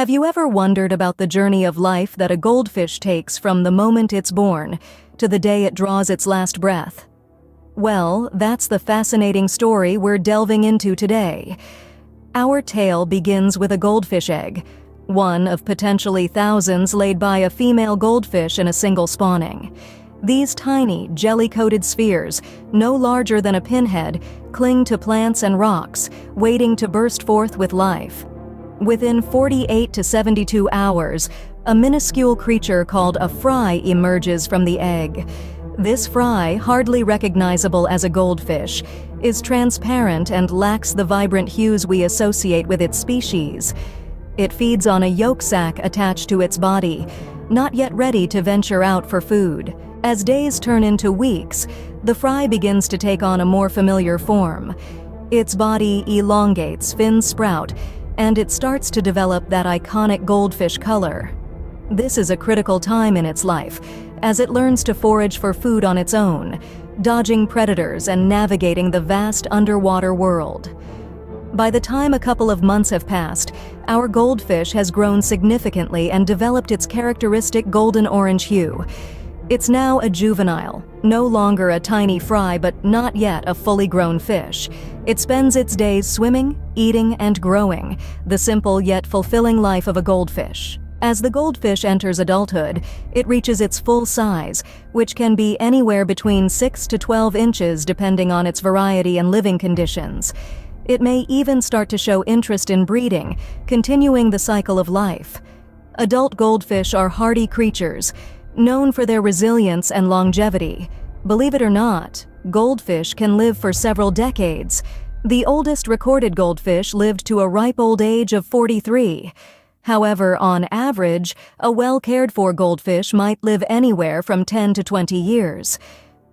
Have you ever wondered about the journey of life that a goldfish takes from the moment it's born to the day it draws its last breath? Well, that's the fascinating story we're delving into today. Our tale begins with a goldfish egg, one of potentially thousands laid by a female goldfish in a single spawning. These tiny, jelly-coated spheres, no larger than a pinhead, cling to plants and rocks, waiting to burst forth with life. Within 48 to 72 hours, a minuscule creature called a fry emerges from the egg. This fry, hardly recognizable as a goldfish, is transparent and lacks the vibrant hues we associate with its species. It feeds on a yolk sac attached to its body, not yet ready to venture out for food. As days turn into weeks, the fry begins to take on a more familiar form. Its body elongates, fins sprout, and it starts to develop that iconic goldfish color. This is a critical time in its life, as it learns to forage for food on its own, dodging predators and navigating the vast underwater world. By the time a couple of months have passed, our goldfish has grown significantly and developed its characteristic golden-orange hue. It's now a juvenile, no longer a tiny fry, but not yet a fully grown fish. It spends its days swimming, eating, and growing, the simple yet fulfilling life of a goldfish. As the goldfish enters adulthood, it reaches its full size, which can be anywhere between 6 to 12 inches depending on its variety and living conditions. It may even start to show interest in breeding, continuing the cycle of life. Adult goldfish are hardy creatures, known for their resilience and longevity. Believe it or not, goldfish can live for several decades. The oldest recorded goldfish lived to a ripe old age of 43. However, on average, a well-cared-for goldfish might live anywhere from 10 to 20 years.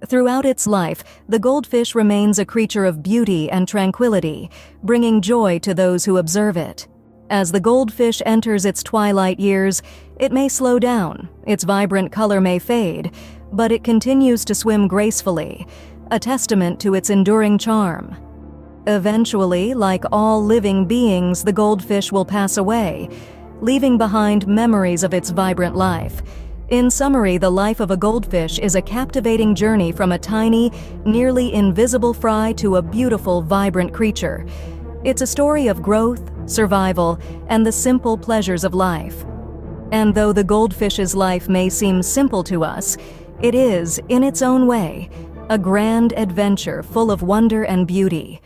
Throughout its life, the goldfish remains a creature of beauty and tranquility, bringing joy to those who observe it. As the goldfish enters its twilight years, it may slow down, its vibrant color may fade, but it continues to swim gracefully, a testament to its enduring charm. Eventually, like all living beings, the goldfish will pass away, leaving behind memories of its vibrant life. In summary, the life of a goldfish is a captivating journey from a tiny, nearly invisible fry to a beautiful, vibrant creature. It's a story of growth, survival, and the simple pleasures of life. And though the goldfish's life may seem simple to us, it is, in its own way, a grand adventure full of wonder and beauty.